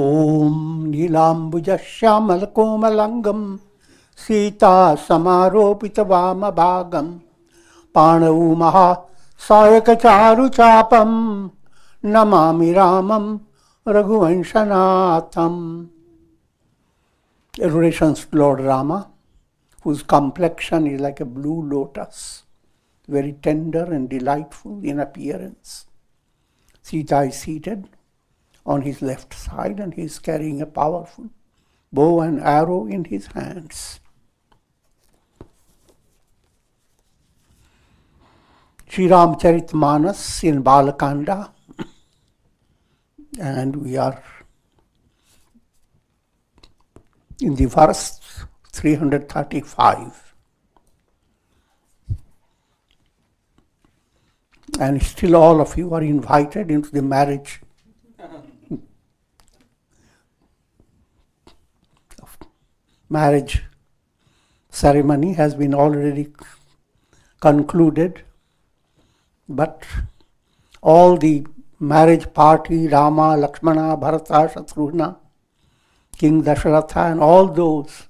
Om Nilambuja Shyamal Komalangam Sita Samaropita Vama Bhagam Pāṇau Maha Sayaka Charu Chapam Namami Ramam Raghuvanshanatham. Adorations to Lord Rama, whose complexion is like a blue lotus, very tender and delightful in appearance. Sita is seated on his left side and he is carrying a powerful bow and arrow in his hands. Sri Ramcharitmanas in Balakanda, and we are in the verse 335. And still all of you are invited into the marriage ceremony has been already concluded, but all the marriage party, Rama, Lakshmana, Bharata, Shatrughna, King Dasharatha and all those,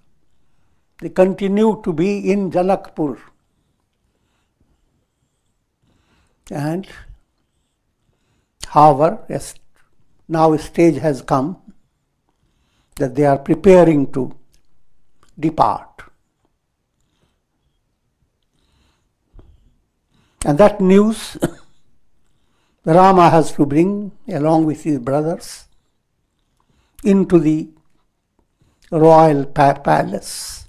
they continue to be in Janakpur. And however, yes, now a stage has come that they are preparing to depart. And that news Rama has to bring along with his brothers into the royal palace,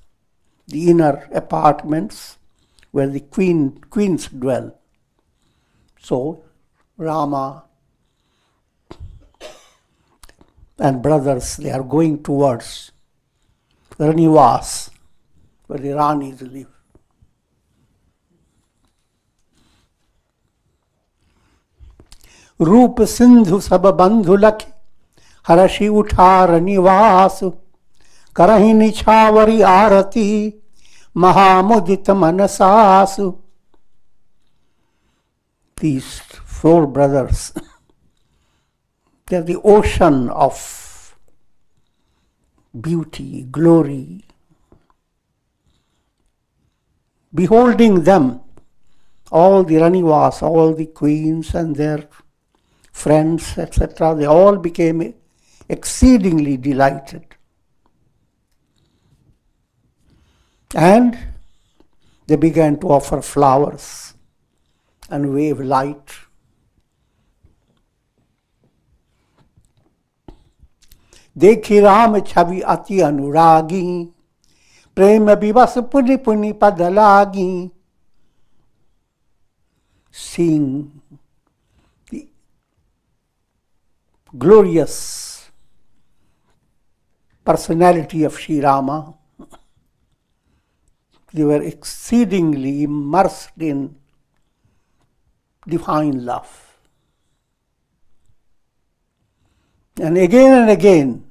the inner apartments where the queens dwell. So Rama and brothers, they are going towards Rani Vāsa, where the Ranis live. Rupa Sindhu Saba Bandhulaki Harashi Utha Rani Vāsu Karahini Chavari Arati Mahamudita Manasasu. These four brothers, they are the ocean of beauty, glory. Beholding them, all the Rani Vāsa, all the queens and their friends, etc., they all became exceedingly delighted. And they began to offer flowers and wave light. Dekhi Ram chavi ati anuragi, prema bivas puni puni padalagi. Seeing the glorious personality of Sri Rama, they were exceedingly immersed in divine love. And again,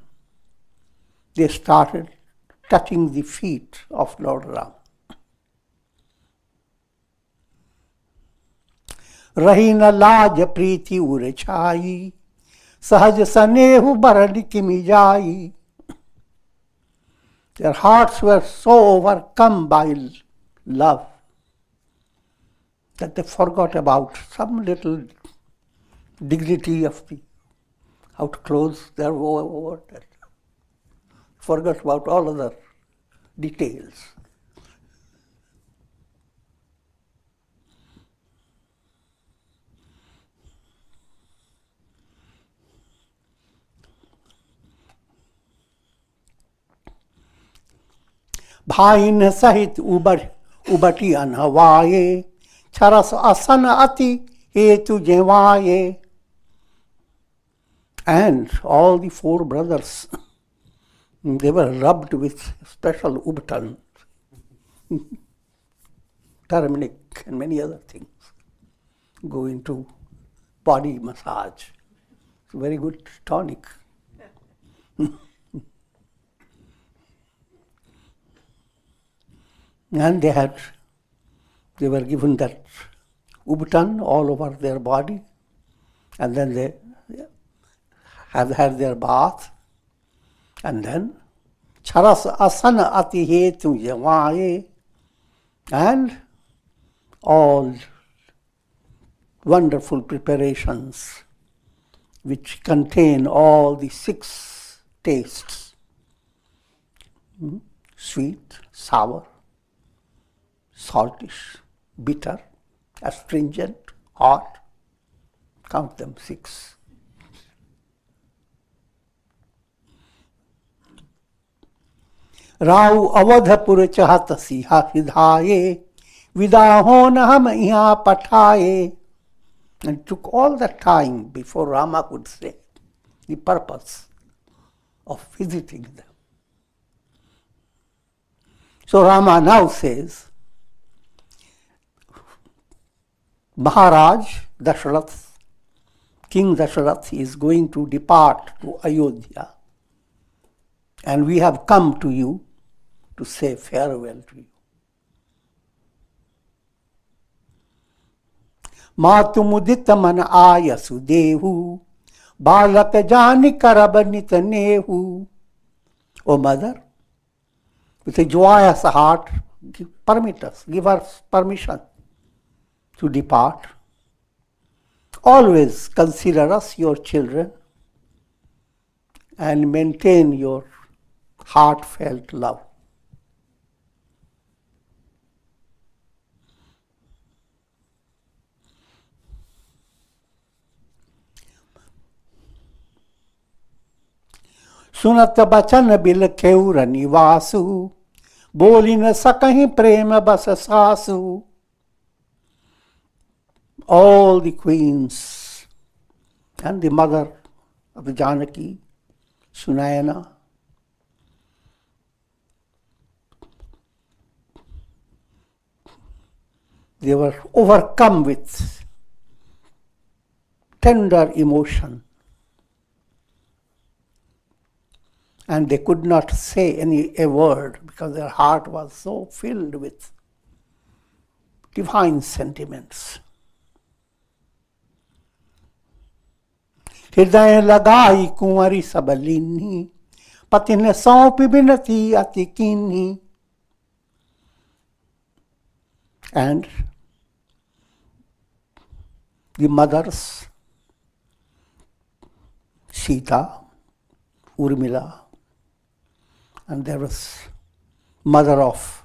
they started touching the feet of Lord Rama. Rahina laja preeti urechai, sahaja sanehu barani kimi jai. Their hearts were so overcome by love that they forgot about some little dignity of the out clothes there were, forgot about all other details. Bhain sahit ubati anhavaye, charas asana ati hetu jevaye. And all the four brothers, they were rubbed with special ubtan, turmeric and many other things, go into body massage. It's a very good tonic. And they were given that ubtan all over their body, and then they had their bath And then, charasa asana atihe tujavaye, and all wonderful preparations which contain all the 6 tastes, sweet, sour, saltish, bitter, astringent, hot, count them 6. Rau avadhapur chahatasi hasidhaye, vidahonaham iha pathaye. And took all the time before Rama could say the purpose of visiting them. So Rama now says, Maharaj Dasharath, King Dasharath is going to depart to Ayodhya, and we have come to you to say farewell to you. Mātumuditamana āyasu dehu, bālaka jāni karabanita nehu. O mother, with a joyous heart, permit us, give us permission to depart. Always consider us your children and maintain your heartfelt love. सुनत बचन bill खेउ रनि वासु, बोली न सकहि प्रेम बस सासु. All the queens and the mother of the Janaki, Sunayana, they were overcome with tender emotion, and they could not say a word because their heart was so filled with divine sentiments. Hriday lagai kumari sabalini, patine saupi binati atikini. And the mothers, Sita, Urmila, and there was mother of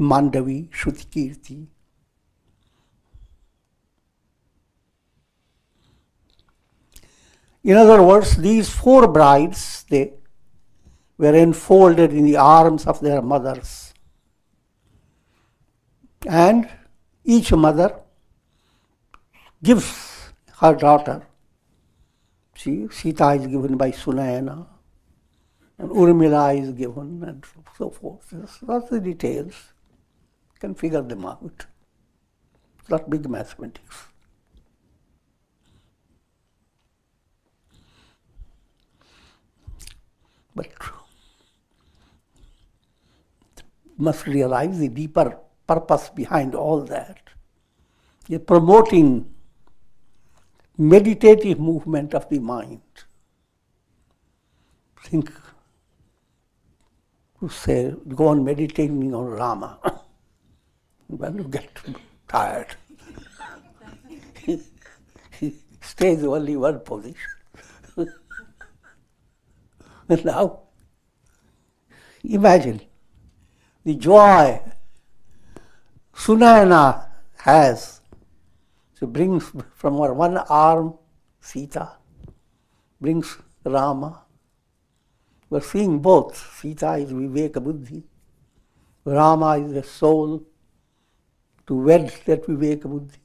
Mandavi, Shrutikirti. In other words, these 4 brides, they were enfolded in the arms of their mothers. And each mother gives her daughter. See, Sita is given by Sunayana, and Urmila is given, and so forth. There's lots of details. You can figure them out. It's not big mathematics. But you must realize the deeper purpose behind all that. You're promoting meditative movement of the mind. Think, you say, go on meditating on Rama. Well, you get tired. He stays only one position. And now, imagine the joy Sunayana has. She brings from her one arm Sita, brings Rama. We're seeing both. Sita is Vivekabuddhi. Rama is the soul to wed that Vivekabuddhi.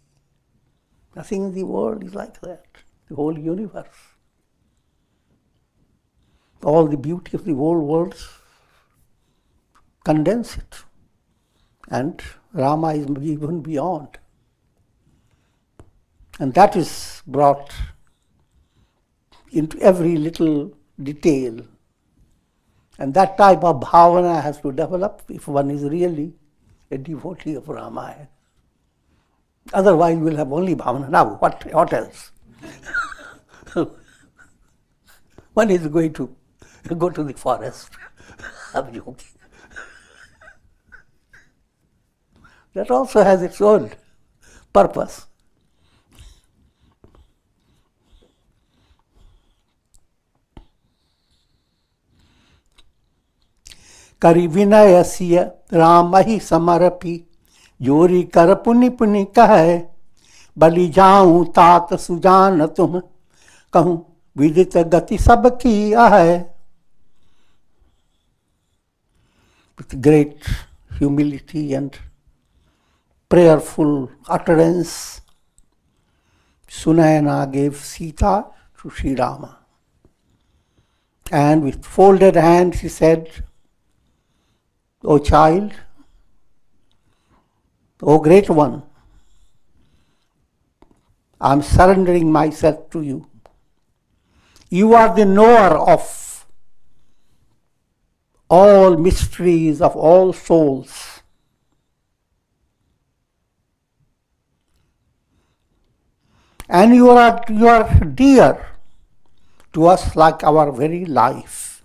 Nothing in the world is like that. The whole universe. All the beauty of the whole world, condense it. And Rama is even beyond. And that is brought into every little detail. And that type of bhavana has to develop if one is really a devotee of Ramayana. Otherwise, we'll have only bhavana. Now, what else? One is going to go to the forest. I'm joking. That also has its own purpose. Kari vinayasiya ramahi samarapi jori karapuni puni kahe bali jaun tat sujan tum kahun vidita gati sabki ahe. With great humility and prayerful utterance, Sunayana gave Sita to Sri Rama. And with folded hands he said, O child, O great one, I am surrendering myself to you. You are the knower of all mysteries of all souls. And you are dear to us like our very life.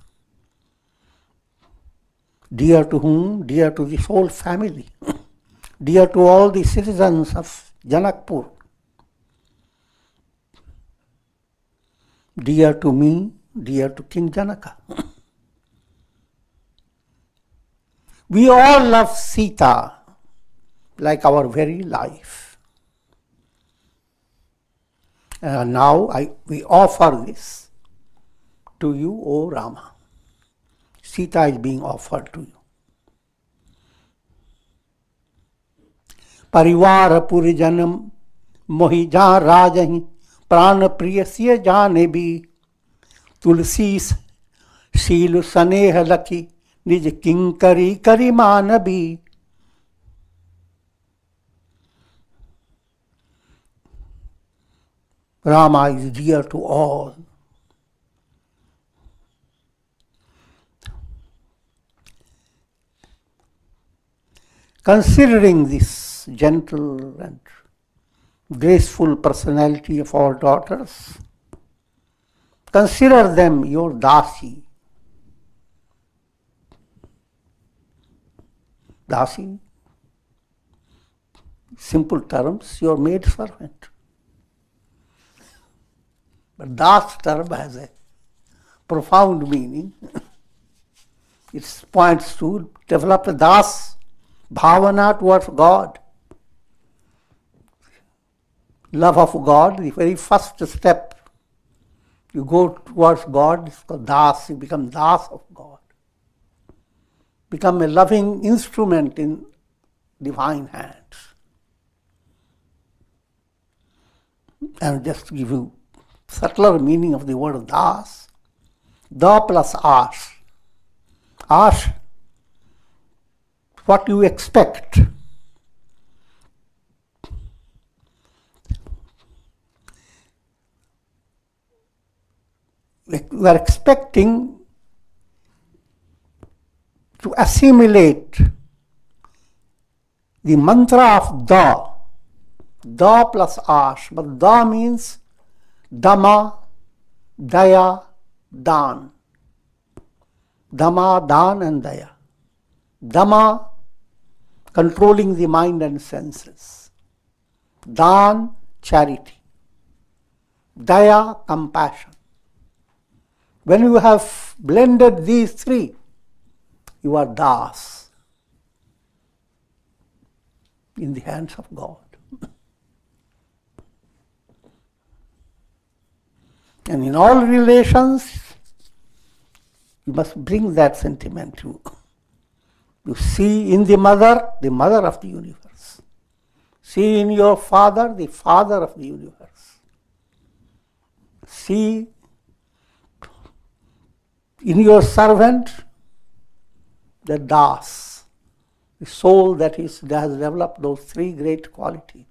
Dear to whom? Dear to this whole family. Dear to all the citizens of Janakpur. Dear to me, dear to King Janaka. We all love Sita like our very life. And now we offer this to you, O Rama. Sita is being offered to you. Parivara purijanam mohi ja rajahi prana priyasya janebi tulsi silu saneha laki nij kinkari karimanabi. Rama is dear to all. Considering this gentle and graceful personality of our daughters, consider them your dasi. Dasi, simple terms, your maid servant. But das term has a profound meaning. It points to develop a das bhavana towards God. Love of God, the very first step. You go towards God, it's called das, you become das of God. Become a loving instrument in divine hands. And just to give you subtler meaning of the word das, da plus ash. Ash, what you expect. We are expecting to assimilate the mantra of da, da plus ash, but da means dhamma, daya, dan. Dhamma, dan and daya. Dhamma, controlling the mind and senses. Dan, charity. Daya, compassion. When you have blended these three, you are das in the hands of God. And in all relations, you must bring that sentiment to you. You see in the mother of the universe. See in your father, the father of the universe. See in your servant, the das, the soul that has developed those three great qualities.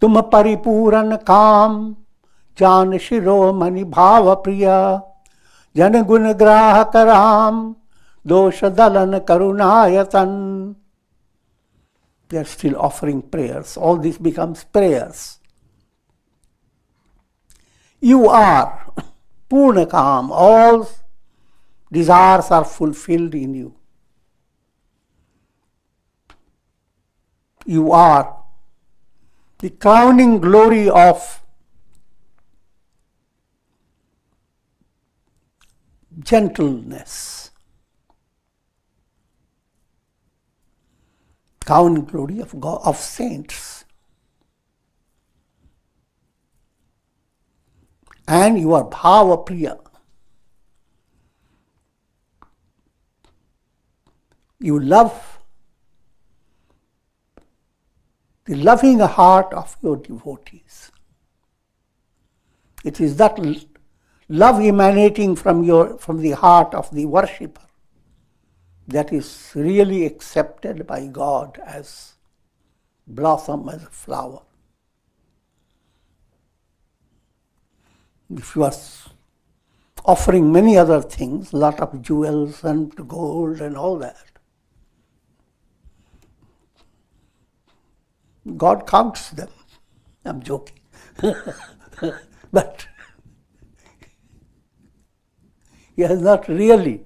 Tum paripuran kam jan shiro mani bhava priya jan gun grahakaram dosha-dalan karunayatan. They are still offering prayers. All this becomes prayers. You are Purnakam. All desires are fulfilled in you. You are the crowning glory of gentleness, crowning glory of God, of saints, and you are Bhava Priya. You love the loving heart of your devotees. It is that love emanating from the heart of the worshipper that is really accepted by God as blossom, as a flower. If you are offering many other things, lot of jewels and gold and all that, God counts them. I'm joking. But he has not really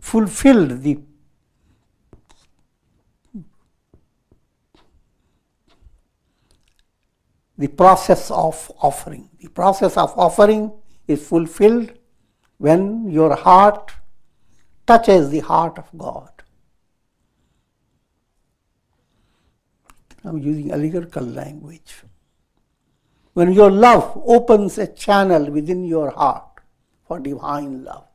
fulfilled the process of offering. The process of offering is fulfilled when your heart touches the heart of God. I'm using allegorical language. When your love opens a channel within your heart for divine love.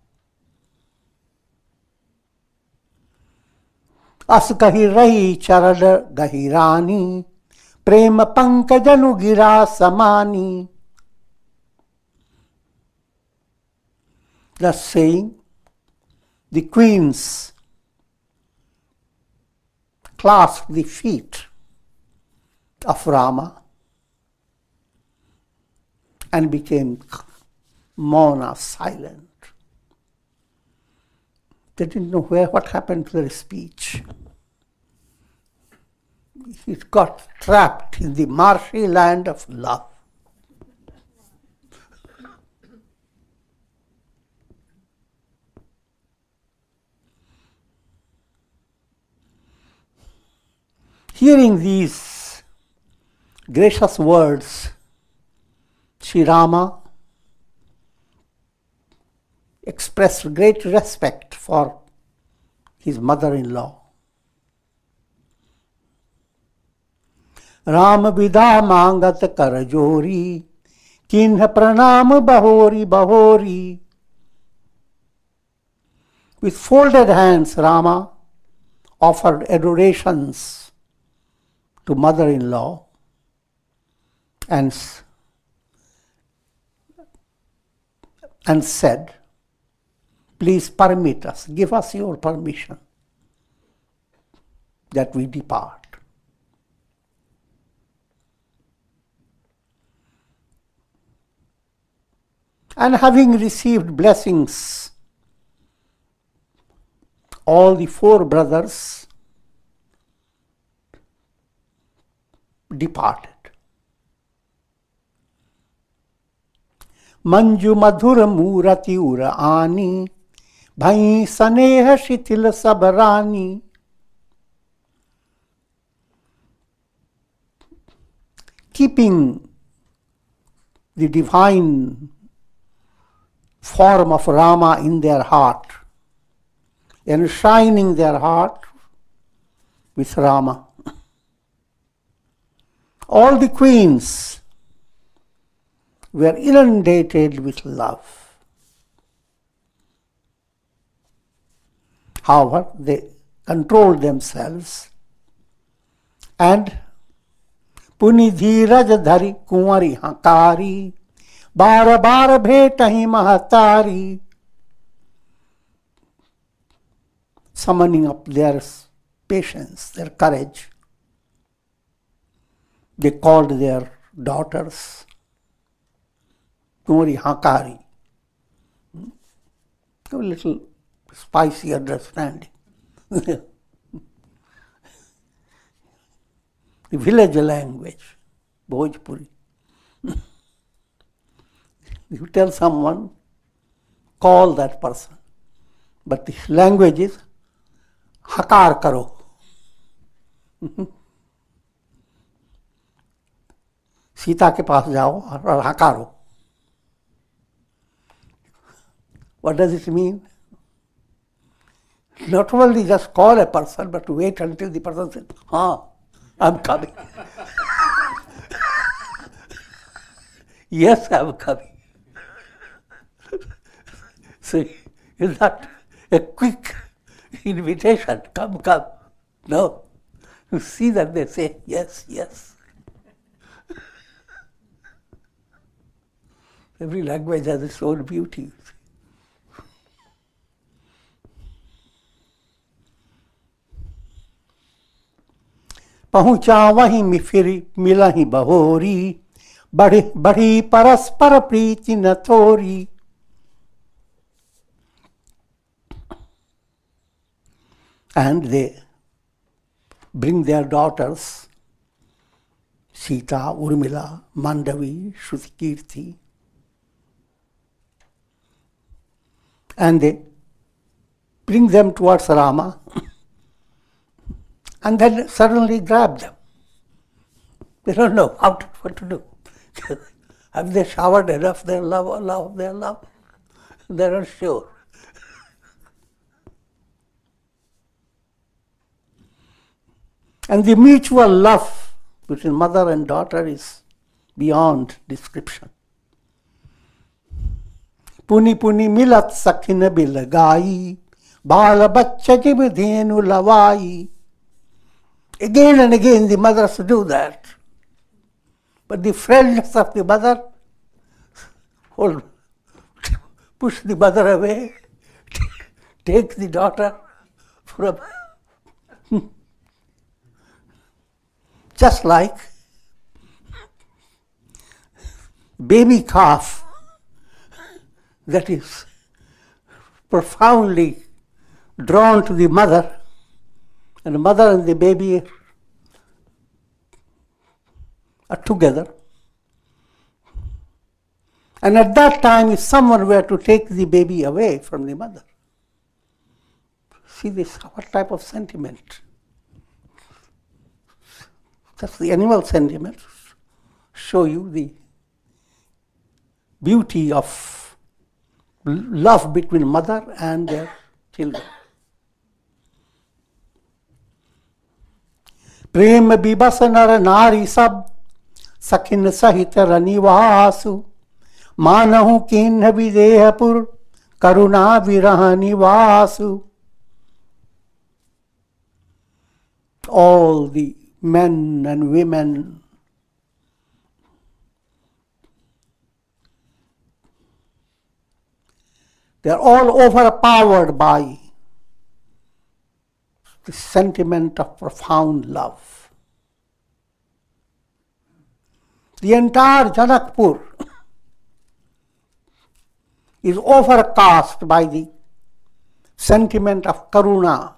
As kahi charada gahirani, prema pankajanu gira samani. Thus saying, the queens clasped the feet of Rama and became mauna, silent. They didn't know what happened to their speech. It got trapped in the marshy land of love. Hearing these gracious words, Sri Rama expressed great respect for his mother-in-law. Rama vidha mangat karajori, kinha pranam bahori bahori. With folded hands, Rama offered adorations to mother-in-law and said, please permit us, give us your permission that we depart. And having received blessings, all the four brothers departed. Manju madhura murati ura ani, bhai saneha shithila sabarani. Keeping the divine form of Rama in their heart, enshrining their heart with Rama. All the queens were inundated with love. However, they controlled themselves and punidhiraj dhari kumari hankari bara bara bhetahi mahatari, summoning up their patience, their courage. They called their daughters Kumari Hankari, a little spicy understanding. The village language, Bhojpuri. You tell someone, call that person. But the language is hakar karo. Sita ke paas jao aur hakaro. What does it mean? Not only just call a person, but wait until the person says, "Ah, I'm coming." Yes, I'm coming. See, it's not a quick invitation, come, come. No. You see that they say, yes, yes. Every language has its own beauty. Pahucha wahi mi firi milahi bahori, badi badi paraspara priti natori. And they bring their daughters, Sita, Urmila, Mandavi, Shrutikirti, and they bring them towards Rama and then suddenly grab them. They don't know how to, what to do. Have they showered enough their love or love their love? They are not sure. And the mutual love between mother and daughter is beyond description. Puni puni milat sakhin bilagai, bala bachcha jib dhenu lavai. Again and again the mothers do that. But the friends of the mother hold, push the mother away, take the daughter from her. Just like baby calf that is profoundly drawn to the mother and the baby are together. And at that time, if someone were to take the baby away from the mother, see this, what type of sentiment? Just the animal sentiments show you the beauty of love between mother and their children. Prem bibasanar nari sab sakhin sahita rani vasu manahu kinha videhapur karuna virahani vasu. All the men and women they are all overpowered by the sentiment of profound love. The entire Janakpur is overcast by the sentiment of karuna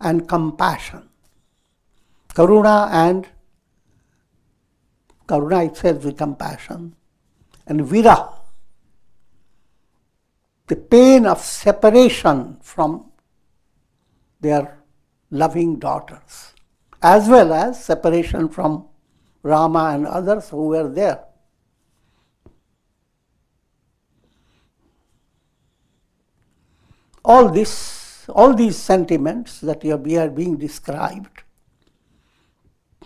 and compassion. Karuna and karuna itself with compassion and vira, the pain of separation from their loving daughters, as well as separation from Rama and others who were there. All these sentiments that are being described,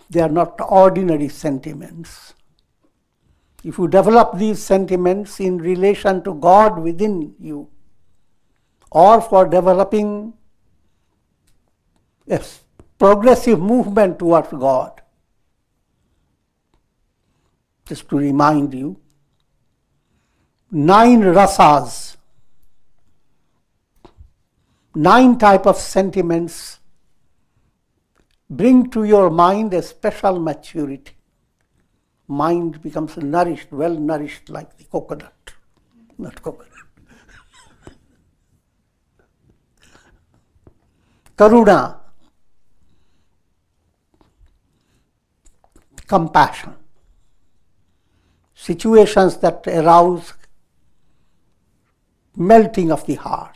they are not ordinary sentiments. If you develop these sentiments in relation to God within you, or for developing a progressive movement towards God, just to remind you, 9 rasas, 9 types of sentiments bring to your mind a special maturity. Mind becomes nourished, well nourished like the coconut, not coconut. karuna, compassion. Situations that arouse melting of the heart.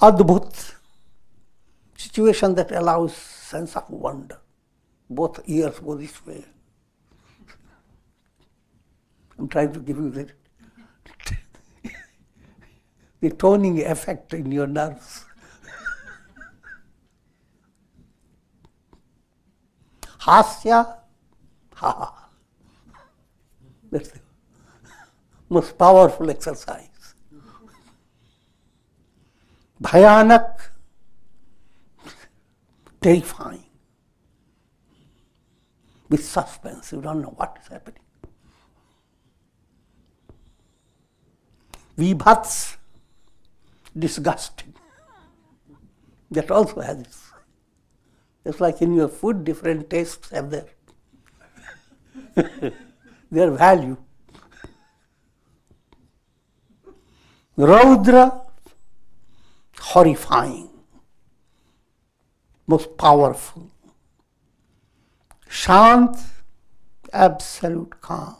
Adbhut, situation that allows sense of wonder. Both ears go this way. I'm trying to give you the toning effect in your nerves. Hasya, ha-ha. That's the most powerful exercise. Bhayanak, terrifying, with suspense, you don't know what is happening. Vibhats, disgusting, that also has its. Just like in your food, different tastes have their value. Raudra, horrifying, most powerful. Shant, absolute calm.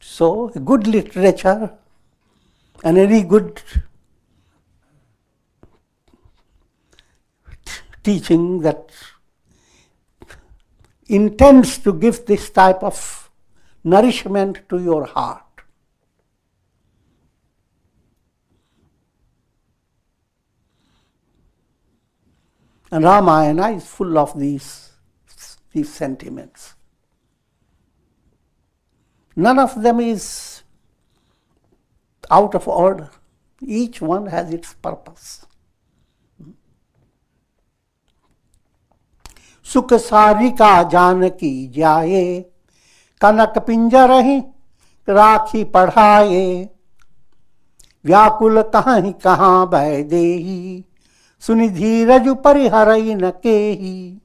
So, good literature and any good teaching that intends to give this type of nourishment to your heart. And Ramayana is full of these sentiments. None of them is out of order. Each one has its purpose. Sukha sarika janaki jaye, kanak pinjarahi rakhi padhaye, vyakul kahi kaha baidehi. Sunidhi raju pariharai na kehi.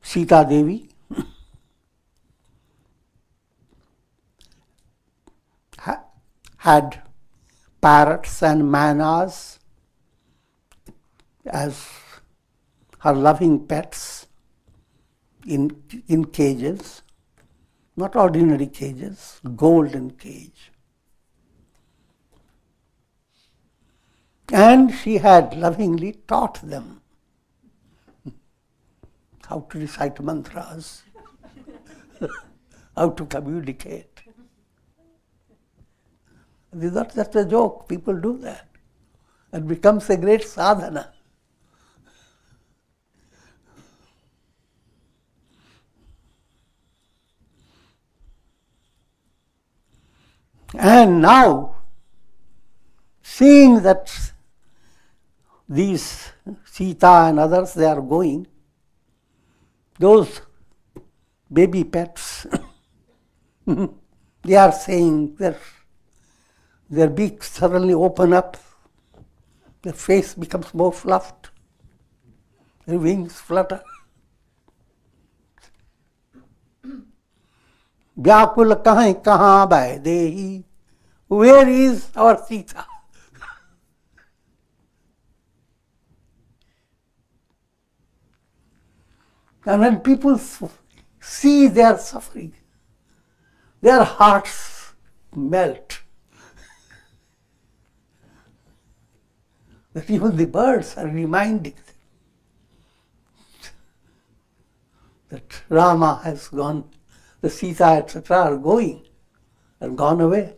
Sita Devi had parrots and manas as her loving pets in cages, not ordinary cages, golden cage. And she had lovingly taught them how to recite mantras, how to communicate. This is not just a joke, people do that. It becomes a great sadhana. And now, seeing that these Sita and others, they are going, those baby pets, they are saying, their beaks suddenly open up, their face becomes more fluffed, their wings flutter. Vyakul kahi kaha baidehi. Where is our Sita? And when people see their suffering, their hearts melt. That even the birds are reminding them that Rama has gone, the Sita, etc. are going, are gone away.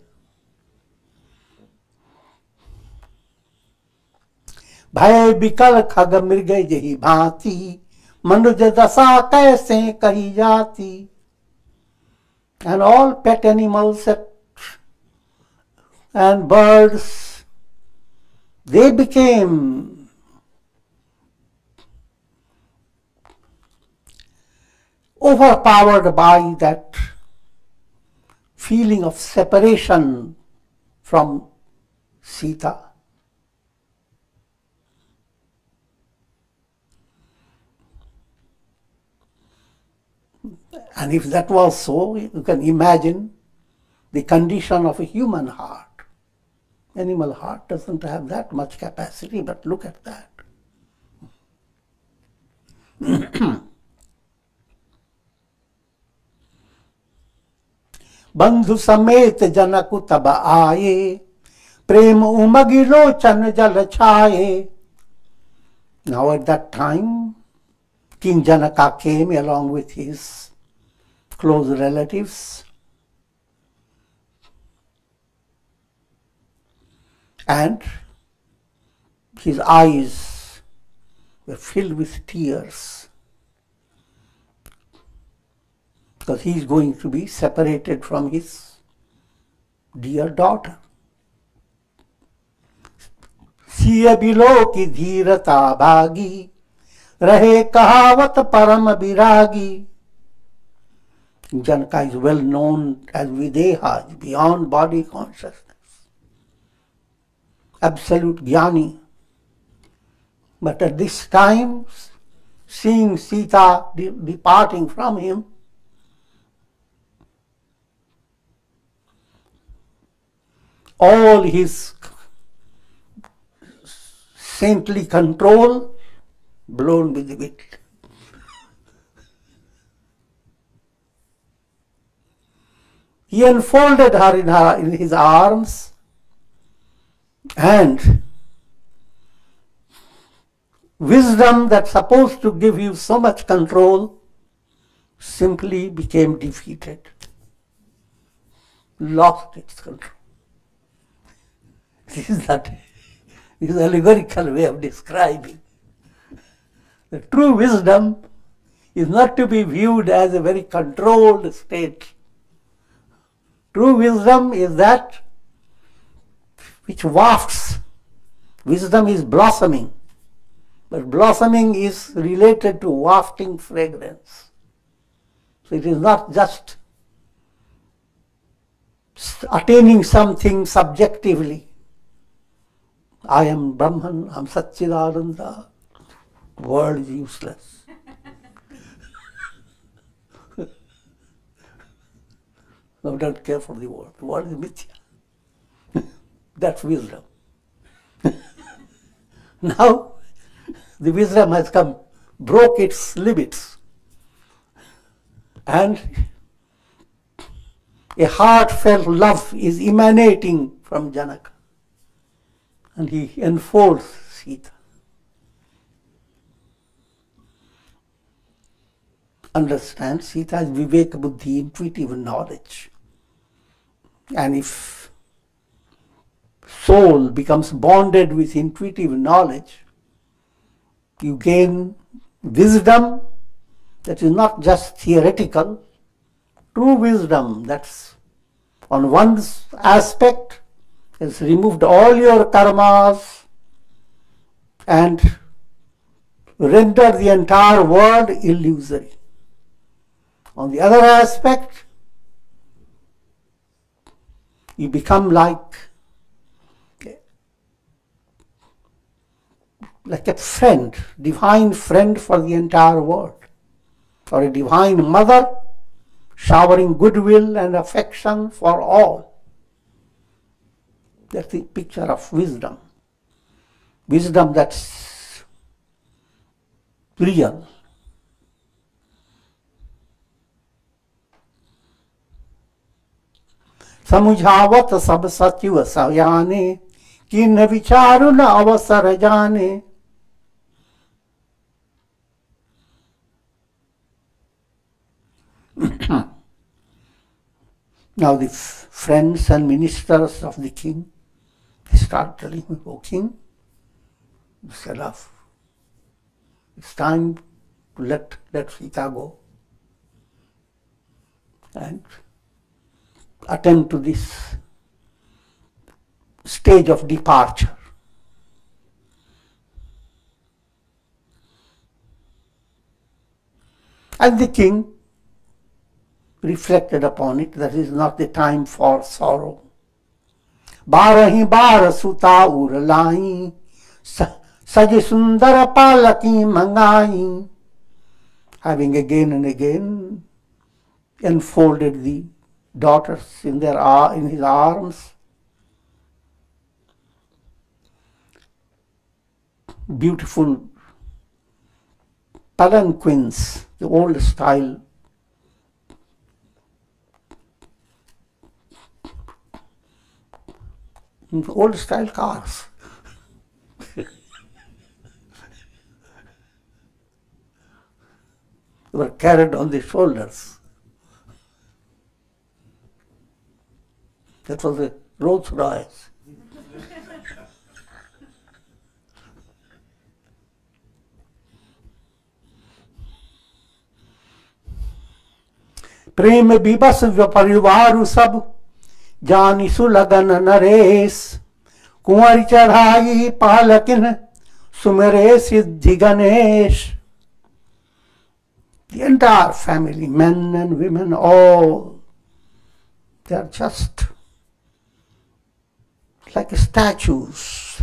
Bhaya bikal khaga mirgai jahi bhati. And all pet animals and birds, they became overpowered by that feeling of separation from Sita. And if that was so, you can imagine the condition of a human heart. Animal heart doesn't have that much capacity, but look at that. बंधु समेत जनक तब आए, प्रेम उमगि लोचन जल छाये. Now at that time, King Janaka came along with his close relatives, and his eyes were filled with tears because he is going to be separated from his dear daughter. सिय बिलो की धीरता भागी, रहे कहावत परम विरागी. Janaka is well known as Videha, beyond body consciousness, absolute jnani. But at this time, seeing Sita departing from him, all his saintly control blown with the wind. He enfolded her in his arms and wisdom that's supposed to give you so much control simply became defeated, lost its control. This is an allegorical way of describing. The true wisdom is not to be viewed as a very controlled state. True wisdom is that which wafts. Wisdom is blossoming, but blossoming is related to wafting fragrance. So it is not just attaining something subjectively. I am Brahman, I am Satchidananda, world is useless. No, don't care for the world is Mithya. That's wisdom. Now, the wisdom has come, broke its limits, and a heartfelt love is emanating from Janaka. And he enfolds Sita. Understand, Sita is Vivekabuddhi, intuitive knowledge. And if soul becomes bonded with intuitive knowledge, you gain wisdom that is not just theoretical, true wisdom that's on one aspect, has removed all your karmas and rendered the entire world illusory. On the other aspect, you become like a friend, divine friend for the entire world, or a divine mother showering goodwill and affection for all. That's the picture of wisdom. Wisdom that's real. Samujhavat sab satyuva savyane, kin vicharuna avasara jane. Now the friends and ministers of the king, they start telling him, "Oh King, Mr. Love, it's time to let Sita go and attend to this stage of departure." And the king reflected upon it, that is not the time for sorrow. बारही बार सुता उरलाई, सजे सुंदर पालकी मंगाई. Having again and again enfolded the daughters in his arms, beautiful palanquins, the old style cars. Were carried on the shoulders. That was a Rolls-Royce. Prem bibas vyaparivaru sab jani sulagan nares kumari chadhai palakin sumere siddhi ganesh. The entire family, men and women, all, they are just like statues,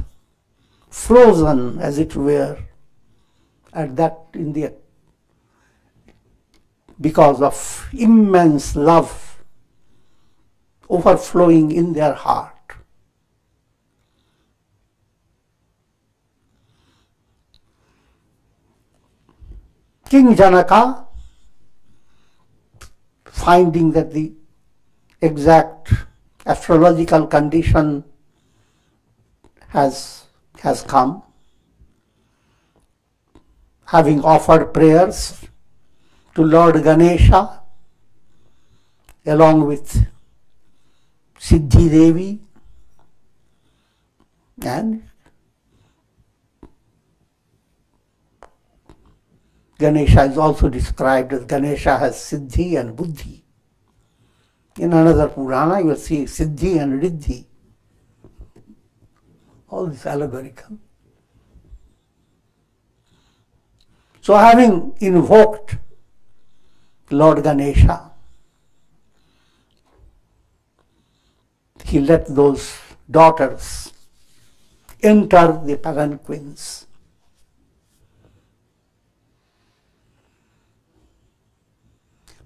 frozen as it were, at that India, because of immense love overflowing in their heart. King Janaka, finding that the exact astrological condition has come, having offered prayers to Lord Ganesha along with Siddhi Devi, and Ganesha is also described as Ganesha has Siddhi and Buddhi. In another Purana, you will see Siddhi and Riddhi. All this allegorical. So having invoked Lord Ganesha, he let those daughters enter the palanquins.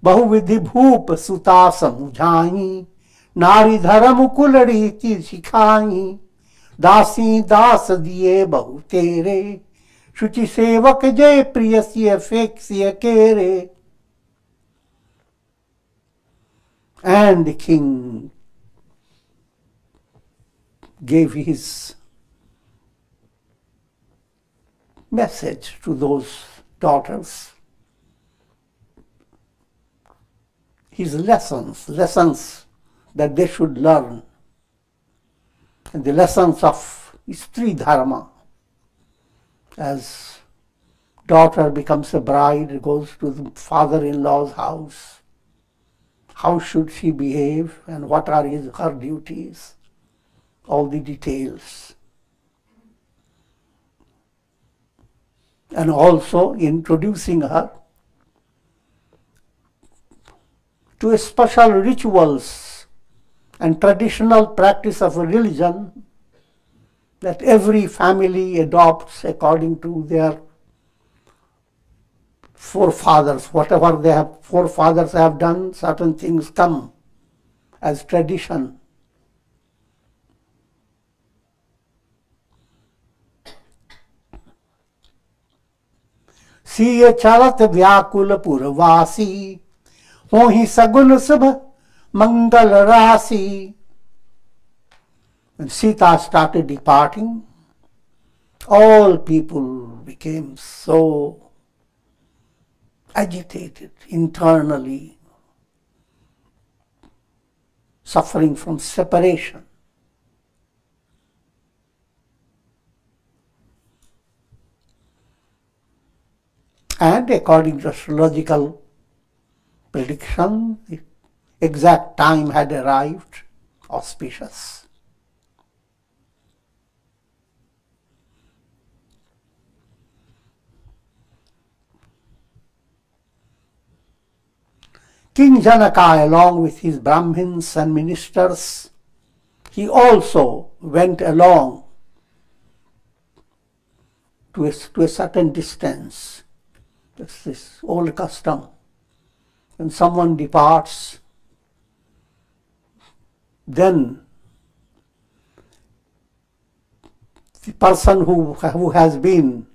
Bahuvidhi bhup sutasam jhāņi, nāri dharam kularīti sikhāņi, dāsī dās diye bahu tere, shuchi sevak jay priyasya feksya kere. And the king gave his message to those daughters. His lessons that they should learn, and the lessons of Stri Dharma. As daughter becomes a bride, goes to the father-in-law's house, how should she behave and what are her duties, all the details. And also introducing her to special rituals and traditional practice of religion that every family adopts according to their forefathers. Whatever their forefathers have done, certain things come as tradition. Siya chalat vyakula purvasi Hohi Sagun Subha Mangal Rasi. When Sita started departing, all people became so agitated internally, suffering from separation. And according to astrological prediction, the exact time had arrived, auspicious. King Janaka, along with his Brahmins and ministers, he also went along to a certain distance. That's this old custom. When someone departs, then the person who has been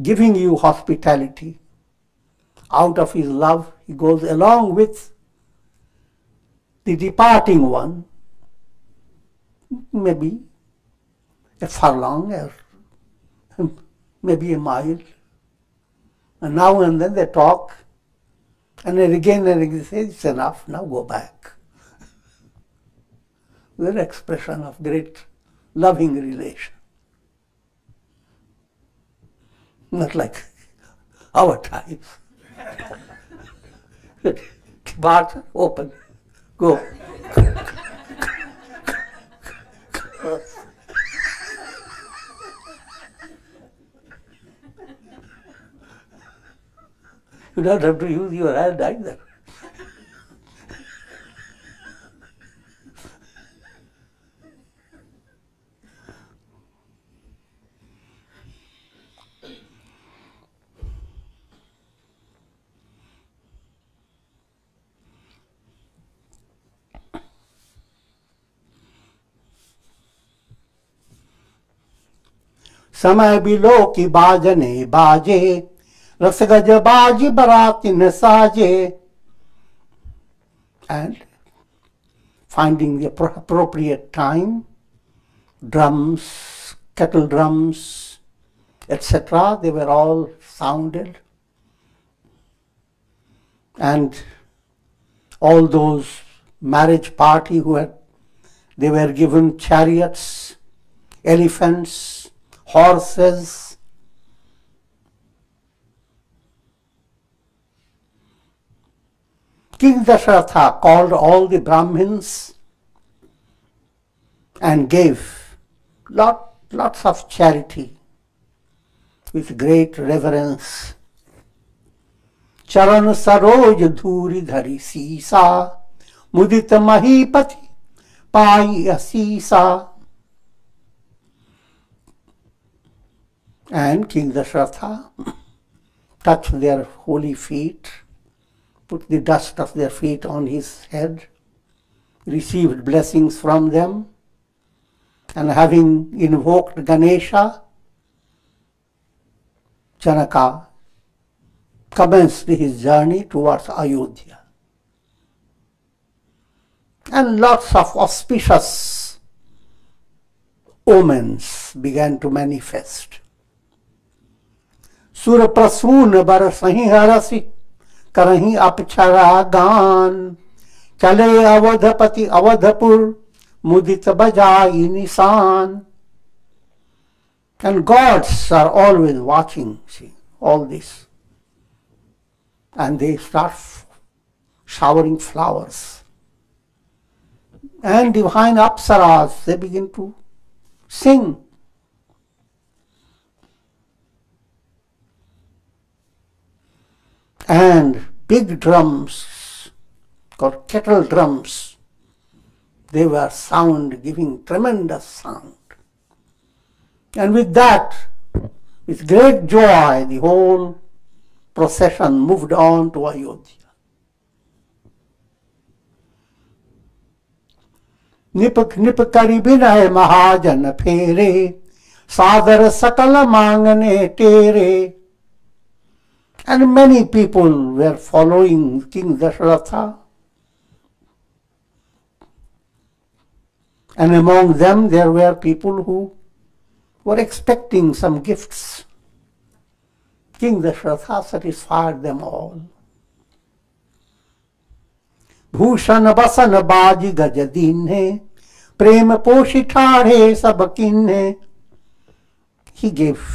giving you hospitality, out of his love, he goes along with the departing one, maybe a furlong or maybe a mile. And now and then they talk, and again they say, it's enough, now go back. They're expression of great loving relation. Not like our times. Bars open, go. You don't have to use your hand either. समय बिलो की बाजने बाजे रसगज बाजी बराती न साजे. And finding the appropriate time, drums, kettle drums, etc., they were all sounded, and all those marriage party who had, they were given chariots, elephants, horses, King Dasharatha called all the Brahmins and gave lots of charity with great reverence. Charan saroj dhuri dhari sisa, mudita mahipati pai asisa. And King Dasharatha touched their holy feet, put the dust of their feet on his head, received blessings from them, and having invoked Ganesha, Janaka commenced his journey towards Ayodhya. And lots of auspicious omens began to manifest. Sura prasuna barasahi harasi karahi apchara gan chale avadhapati avadhapur mudita bajai nisan. And gods are always watching, see, all this. And they start showering flowers. And divine apsaras, they begin to sing. And big drums, called kettle drums, they were sound, giving tremendous sound. And with that, with great joy, the whole procession moved on to Ayodhya. Nipak nipkari binay mahajan phere, sadar sakala mangane tere. And many people were following King Dasharatha. And among them there were people who were expecting some gifts. King Dasharatha satisfied them all. Bhushan basana baji gajadinhe, prema poshitare sabakinhe. He gave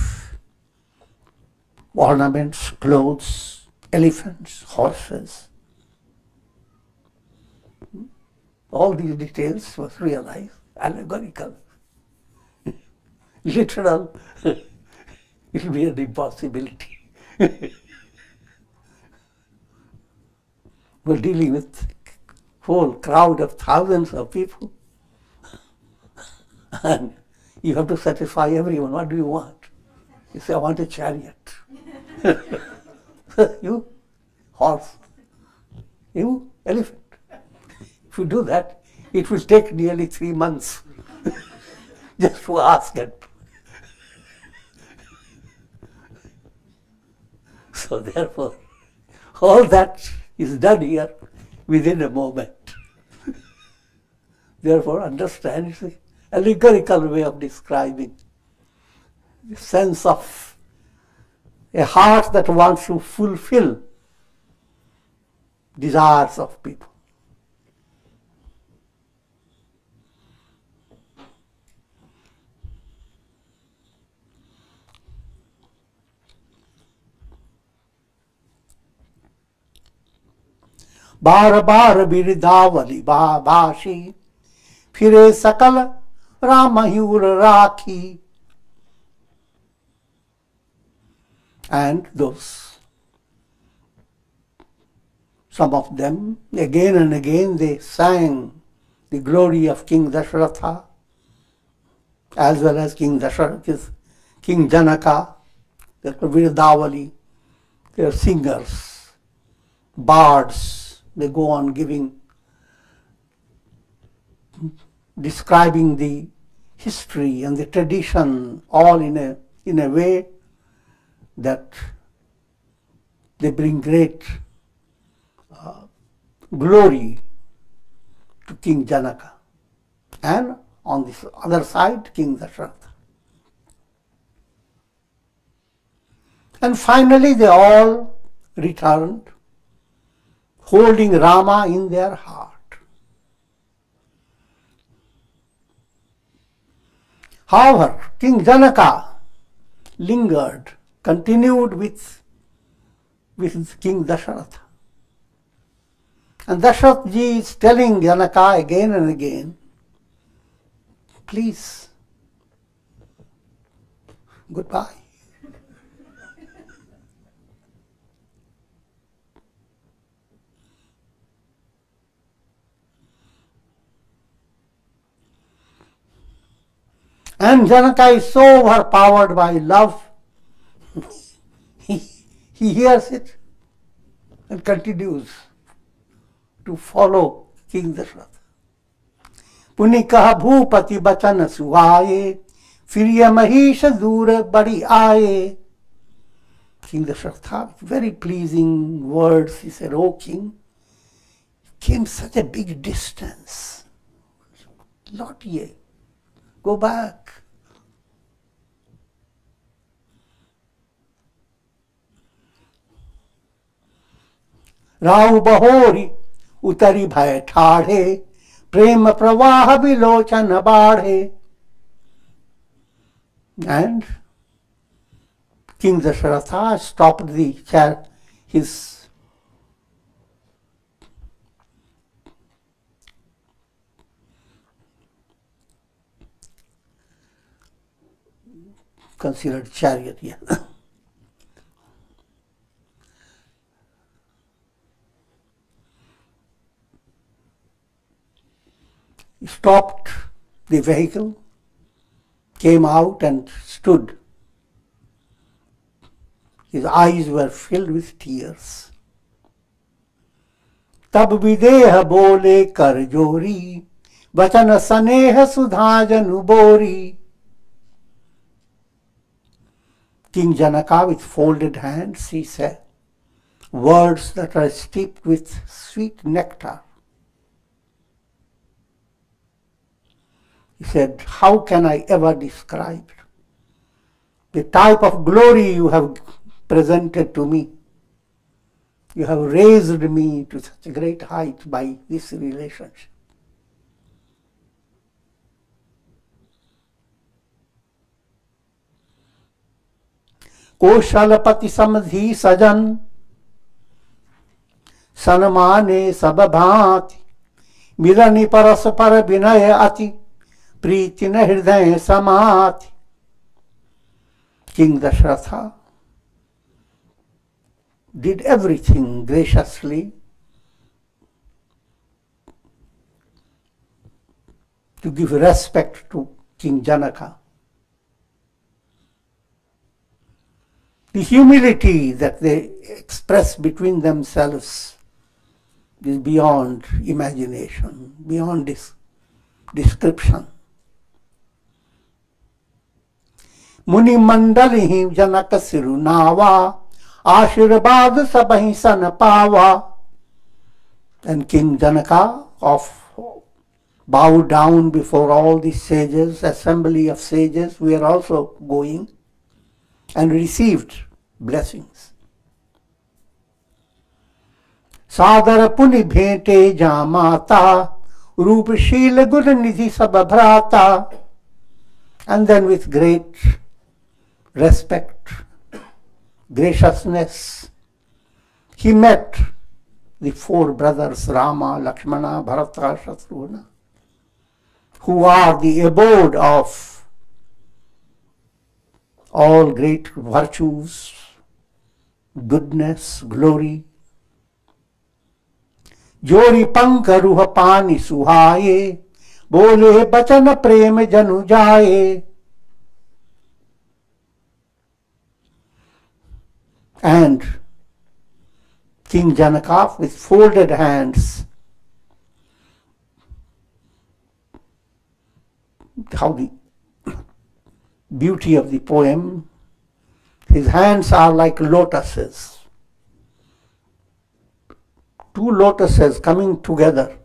ornaments, clothes, elephants, horses. All these details was realized, allegorical, literal. It will be an impossibility. We're dealing with a whole crowd of thousands of people. And you have to satisfy everyone. What do you want? You say, I want a chariot. You, horse. You, elephant. If you do that, it will take nearly 3 months just to ask it. So therefore, all that is done here within a moment. Therefore, understand it's an allegorical way of describing the sense of a heart that wants to fulfill desires of people. बार बार विरदावली भाषी फिरे सकल रामयूर राखी. And those, some of them, again and again they sang the glory of King Dasharatha, as well as King Dasharatha, King Janaka, the Viradavali. They are singers, bards. They go on giving, describing the history and the tradition, all in a way that they bring great glory to King Janaka, and on this other side, King Dasharatha. And finally, they all returned, holding Rama in their heart. However, King Janaka lingered, continued with King Dasharatha. And Dasharatha ji is telling Janaka again and again, please, goodbye. And Janaka is so overpowered by love, he hears it and continues to follow King Dasharatha. Punikaha bhupati bachana suaye, firya mahisha dura bari aye. King Dasharatha, very pleasing words, he said, "Oh King, you came such a big distance. Not yet. Go back." Rau bahori utari bhai ठाढ़े प्रेम प्रवाह विलोचन बाढ़े. And King Dasharatha stopped the chariot, his considered chariot here. He stopped the vehicle, came out and stood. His eyes were filled with tears. Tab videha bole kar jori, vachana saneha sudhajanu bori. King Janaka, with folded hands, he said words that are steeped with sweet nectar. He said, "How can I ever describe the type of glory you have presented to me? You have raised me to such a great height by this relationship." Koshalapati samadhi sajan, sanamane sababhati, milani paraspara vinaya ati, priti na hridaya samati. King Dasharatha did everything graciously to give respect to King Janaka. The humility that they express between themselves is beyond imagination, beyond description. मुनि मंडल ही जनक सिरुनावा, आशीर्वाद सबहि सन पावा. And King Janaka bowed down before all the sages, assembly of sages. We are also going and received blessings. Sadar puni bhete jamata, rup shil gun nidhi sababhrata. And then with great respect, graciousness, he met the four brothers Rama, Lakshmana, Bharata, Shatrugna, who are the abode of all great virtues, goodness, glory. Jori panka ruha pani suhaye, bole bachan prem janu jaye. And King Janaka with folded hands, how the beauty of the poem, his hands are like lotuses, two lotuses coming together.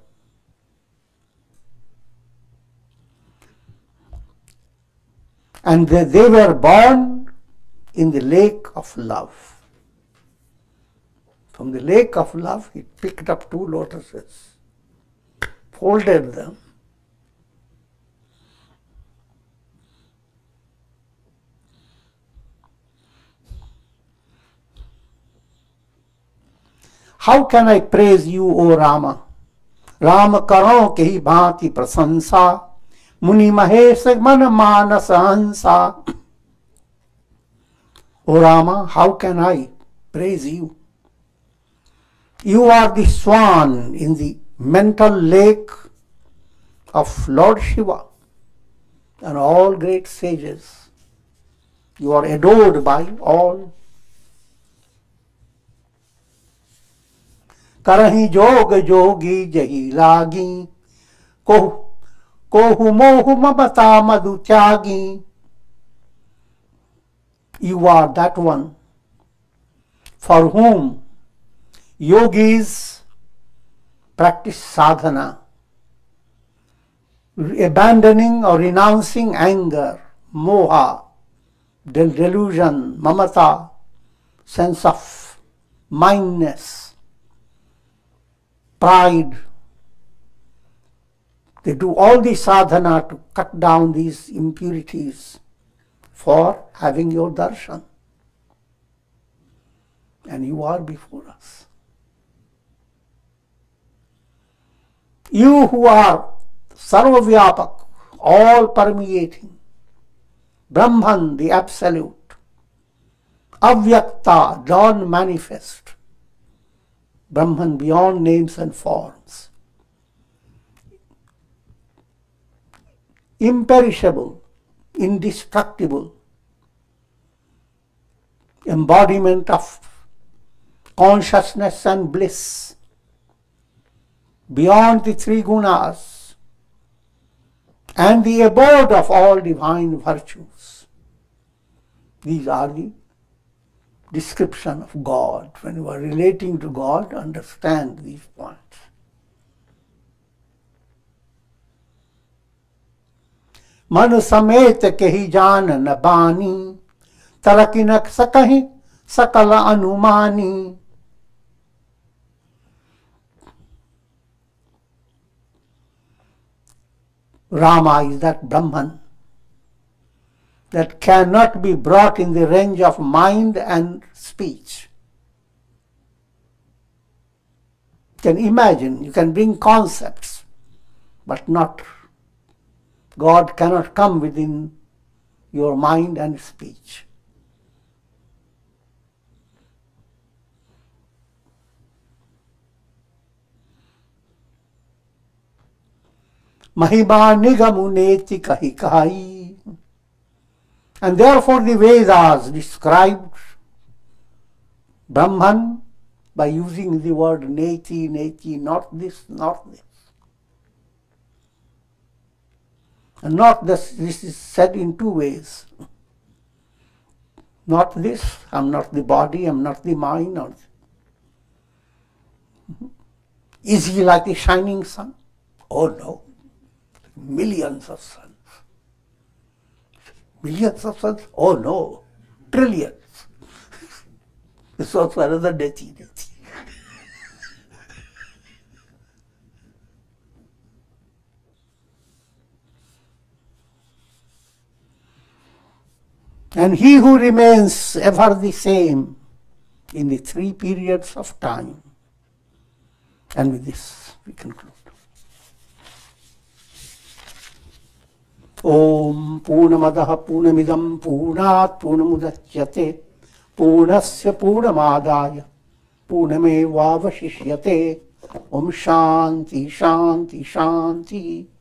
And they were born in the lake of love. From the lake of love, he picked up two lotuses, folded them. How can I praise you, O Rama? Rama karo kehi bhati prasansa, muni mahesh man manas hansa. O Rama, how can I praise you? You are the swan in the mental lake of Lord Shiva and all great sages. You are adored by all. Karahi jog jogi jahi lagi, kohu mohu mamata madu chagi. You are that one for whom yogis practice sadhana, abandoning or renouncing anger, moha, delusion, mamata, sense of mindness, pride. They do all the sadhana to cut down these impurities for having your darshan. And you are before us. You who are sarvavyapak, all permeating, Brahman, the absolute, Avyakta, non-manifest, Brahman beyond names and forms, imperishable, indestructible, embodiment of consciousness and bliss, beyond the three gunas and the abode of all divine virtues. These are the description of God. When you are relating to God, understand these points. Manu sameta kehi jana na bani, tarakinak sakahi sakala anumani. Rama is that Brahman that cannot be brought in the range of mind and speech. You can imagine, you can bring concepts, but not God cannot come within your mind and speech. Mahima nigamu neti kahi kahi. And therefore the Vedas described Brahman by using the word neti, neti, not this, not this. And not this, this is said in two ways. Not this, I'm not the body, I'm not the mind. Is he like a shining sun? Oh no, millions of suns. Millions of suns? Oh no, trillions. This was for another neti. And he who remains ever the same in the three periods of time. And with this we conclude. Om Poonam Adaha Poonam Idam Poonat Poonamudachyate Poonasya Poonamadaya Poonameva Vashishyate Om Shanti Shanti Shanti